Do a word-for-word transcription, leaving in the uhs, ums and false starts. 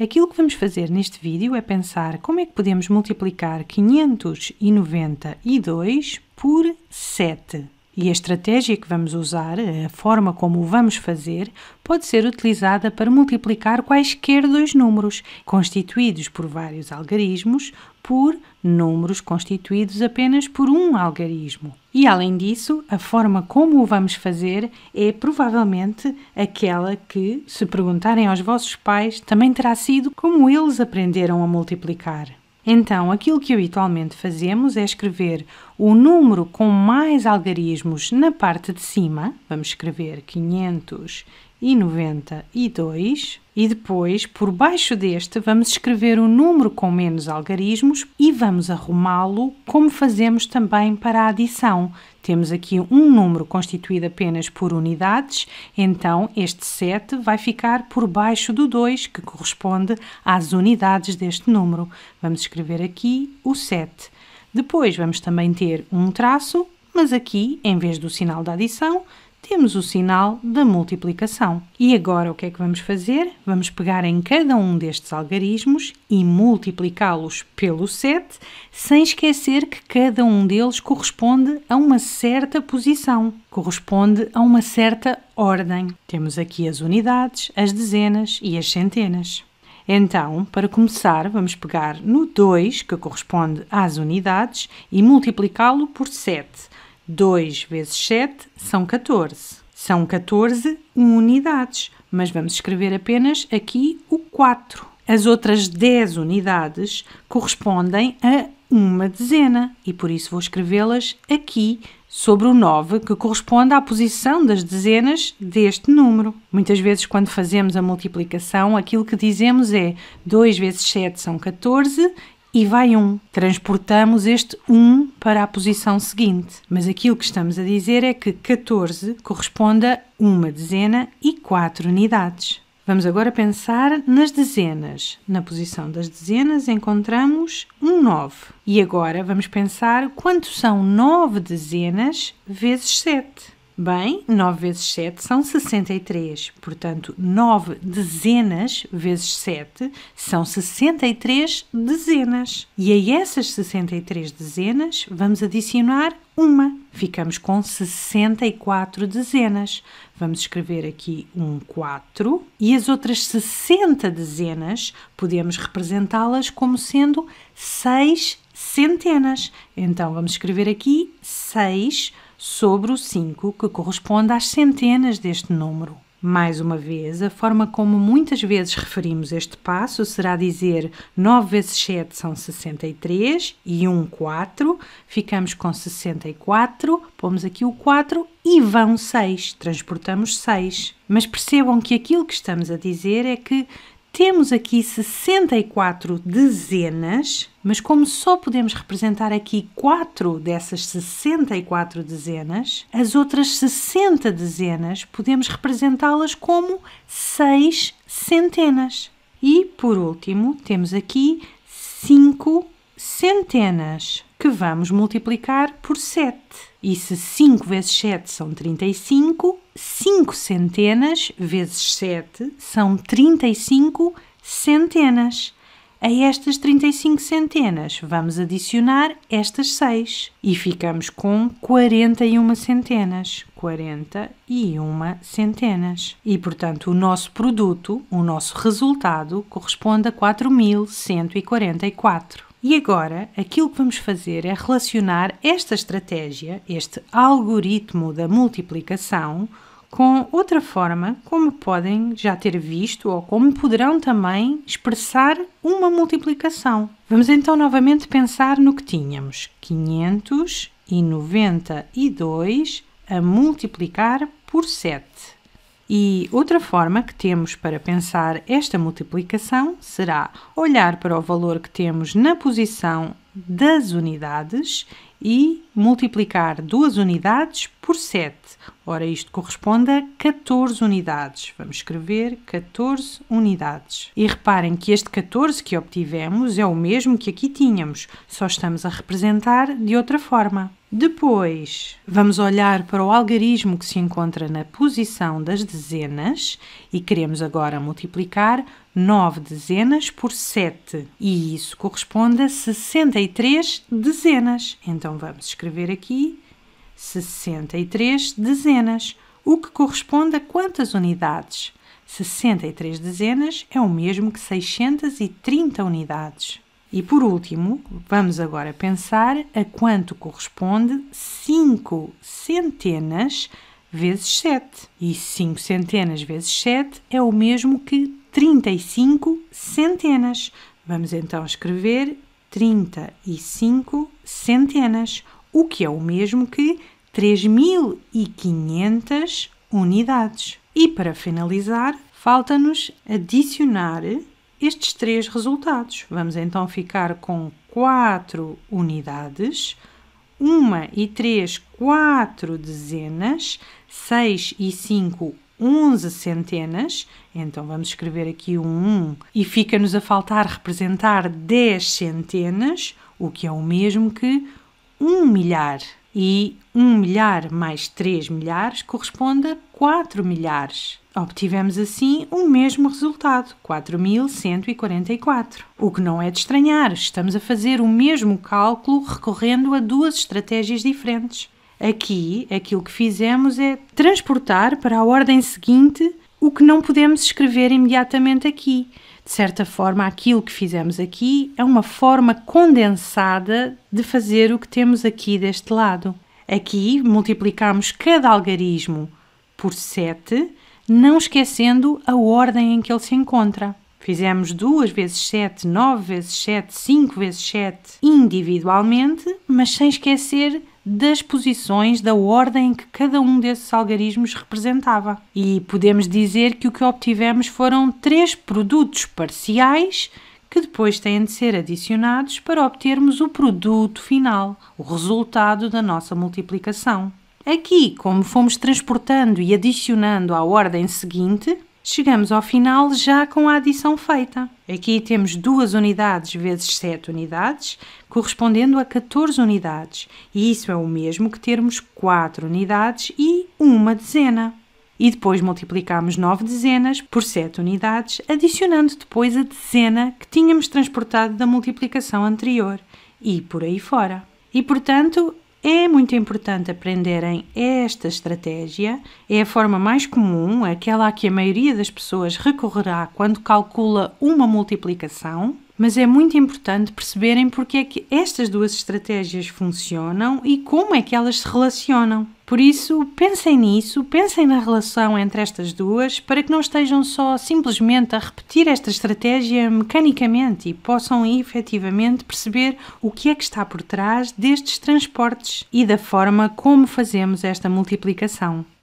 Aquilo que vamos fazer neste vídeo é pensar como é que podemos multiplicar quinhentos e noventa e dois por sete. E a estratégia que vamos usar, a forma como o vamos fazer, pode ser utilizada para multiplicar quaisquer dois números, constituídos por vários algarismos, por números constituídos apenas por um algarismo. E, além disso, a forma como o vamos fazer é provavelmente aquela que, se perguntarem aos vossos pais, também terá sido como eles aprenderam a multiplicar. Então, aquilo que habitualmente fazemos é escrever o número com mais algarismos na parte de cima. Vamos escrever quinhentos e noventa e dois. E depois, por baixo deste, vamos escrever o número com menos algarismos e vamos arrumá-lo como fazemos também para a adição. Temos aqui um número constituído apenas por unidades, então este sete vai ficar por baixo do dois, que corresponde às unidades deste número. Vamos escrever aqui o sete. Depois vamos também ter um traço, mas aqui, em vez do sinal da adição, temos o sinal da multiplicação. E agora o que é que vamos fazer? Vamos pegar em cada um destes algarismos e multiplicá-los pelo sete, sem esquecer que cada um deles corresponde a uma certa posição, corresponde a uma certa ordem. Temos aqui as unidades, as dezenas e as centenas. Então, para começar, vamos pegar no dois, que corresponde às unidades, e multiplicá-lo por sete. dois vezes sete são catorze. São catorze unidades, mas vamos escrever apenas aqui o quatro. As outras dez unidades correspondem a uma dezena e por isso vou escrevê-las aqui sobre o nove, que corresponde à posição das dezenas deste número. Muitas vezes, quando fazemos a multiplicação, aquilo que dizemos é dois vezes sete são catorze e vai um. Transportamos este um para a posição seguinte. Mas aquilo que estamos a dizer é que catorze corresponde a uma dezena e quatro unidades. Vamos agora pensar nas dezenas. Na posição das dezenas encontramos um nove. E agora vamos pensar quanto são nove dezenas vezes sete. Bem, nove vezes sete são sessenta e três, portanto, nove dezenas vezes sete são sessenta e três dezenas. E a essas sessenta e três dezenas vamos adicionar uma. Ficamos com sessenta e quatro dezenas. Vamos escrever aqui um quatro e as outras sessenta dezenas podemos representá-las como sendo seis centenas. Então, vamos escrever aqui seis sobre o cinco, que corresponde às centenas deste número. Mais uma vez, a forma como muitas vezes referimos este passo será dizer nove vezes sete são sessenta e três e um quatro, ficamos com sessenta e quatro, pomos aqui o quatro e vão seis, transportamos seis. Mas percebam que aquilo que estamos a dizer é que temos aqui sessenta e quatro dezenas, mas como só podemos representar aqui quatro dessas sessenta e quatro dezenas, as outras sessenta dezenas podemos representá-las como seis centenas. E, por último, temos aqui cinco centenas, que vamos multiplicar por sete. E se cinco vezes sete são trinta e cinco, cinco centenas vezes sete são trinta e cinco centenas. A estas trinta e cinco centenas vamos adicionar estas seis e ficamos com quarenta e uma centenas. quarenta e uma centenas. E, portanto, o nosso produto, o nosso resultado, corresponde a quatro mil cento e quarenta e quatro. E agora, aquilo que vamos fazer é relacionar esta estratégia, este algoritmo da multiplicação, com outra forma, como podem já ter visto ou como poderão também expressar uma multiplicação. Vamos então novamente pensar no que tínhamos. quinhentos e noventa e dois a multiplicar por sete. E outra forma que temos para pensar esta multiplicação será olhar para o valor que temos na posição das unidades e multiplicar duas unidades por sete. Ora, isto corresponde a catorze unidades. Vamos escrever catorze unidades. E reparem que este catorze que obtivemos é o mesmo que aqui tínhamos, só estamos a representar de outra forma. Depois, vamos olhar para o algarismo que se encontra na posição das dezenas e queremos agora multiplicar nove dezenas por sete, e isso corresponde a sessenta e três dezenas. Então, vamos escrever aqui sessenta e três dezenas, o que corresponde a quantas unidades? sessenta e três dezenas é o mesmo que seiscentas e trinta unidades. E, por último, vamos agora pensar a quanto corresponde cinco centenas vezes sete. E cinco centenas vezes sete é o mesmo que trinta e cinco centenas. Vamos então escrever trinta e cinco centenas, o que é o mesmo que três mil e quinhentas unidades. E, para finalizar, falta-nos adicionar estes três resultados. Vamos então ficar com quatro unidades, uma e três, quatro dezenas, seis e cinco, onze centenas. Então, vamos escrever aqui um um e fica-nos a faltar representar dez centenas, o que é o mesmo que um milhar. E um milhar mais três milhares corresponde a quatro milhares. Obtivemos assim o mesmo resultado, quatro mil cento e quarenta e quatro. O que não é de estranhar, estamos a fazer o mesmo cálculo recorrendo a duas estratégias diferentes. Aqui, aquilo que fizemos é transportar para a ordem seguinte o que não podemos escrever imediatamente aqui. De certa forma, aquilo que fizemos aqui é uma forma condensada de fazer o que temos aqui deste lado. Aqui, multiplicamos cada algarismo por sete, não esquecendo a ordem em que ele se encontra. Fizemos duas vezes sete, nove vezes sete, cinco vezes sete individualmente, mas sem esquecer das posições da ordem que cada um desses algarismos representava. E podemos dizer que o que obtivemos foram três produtos parciais que depois têm de ser adicionados para obtermos o produto final, o resultado da nossa multiplicação. Aqui, como fomos transportando e adicionando à ordem seguinte, chegamos ao final já com a adição feita. Aqui temos duas unidades vezes sete unidades, correspondendo a catorze unidades. E isso é o mesmo que termos quatro unidades e uma dezena. E depois multiplicamos nove dezenas por sete unidades, adicionando depois a dezena que tínhamos transportado da multiplicação anterior. E por aí fora. E, portanto, é muito importante aprenderem esta estratégia, é a forma mais comum, aquela a que a maioria das pessoas recorrerá quando calcula uma multiplicação, mas é muito importante perceberem porque é que estas duas estratégias funcionam e como é que elas se relacionam. Por isso, pensem nisso, pensem na relação entre estas duas, para que não estejam só simplesmente a repetir esta estratégia mecanicamente e possam efetivamente perceber o que é que está por trás destes transportes e da forma como fazemos esta multiplicação.